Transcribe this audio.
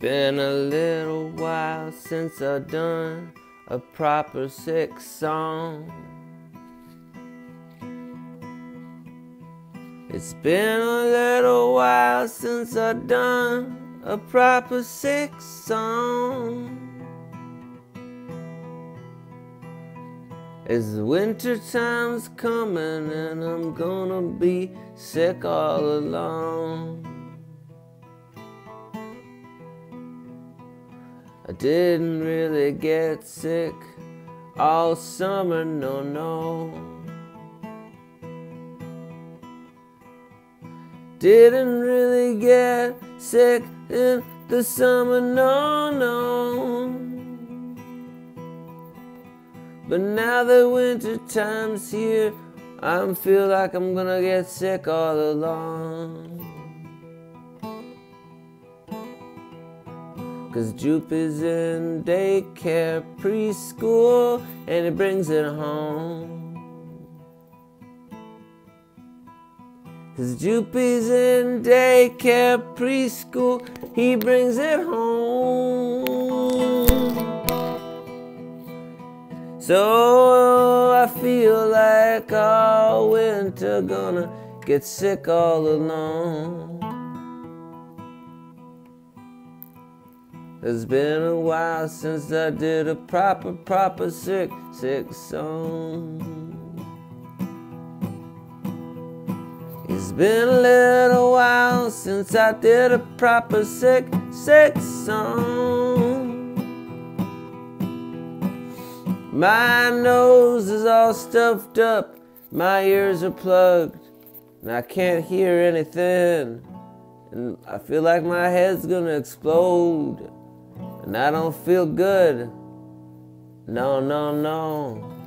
Been a little while since I done a proper sex song. It's been a little while since I done a proper sex song. As the winter time's coming and I'm gonna be sick all alone. I didn't really get sick all summer, no, no. Didn't really get sick in the summer, no, no. But now the winter time's here, I feel like I'm gonna get sick all along. 'Cause Jupe is in daycare, preschool, and he brings it home. 'Cause Jupe is in daycare, preschool, he brings it home. So I feel like all winter gonna get sick all alone. It's been a while since I did a proper sick song. It's been a little while since I did a proper sick song. My nose is all stuffed up, my ears are plugged, and I can't hear anything. And I feel like my head's gonna explode. And I don't feel good. No, no, no.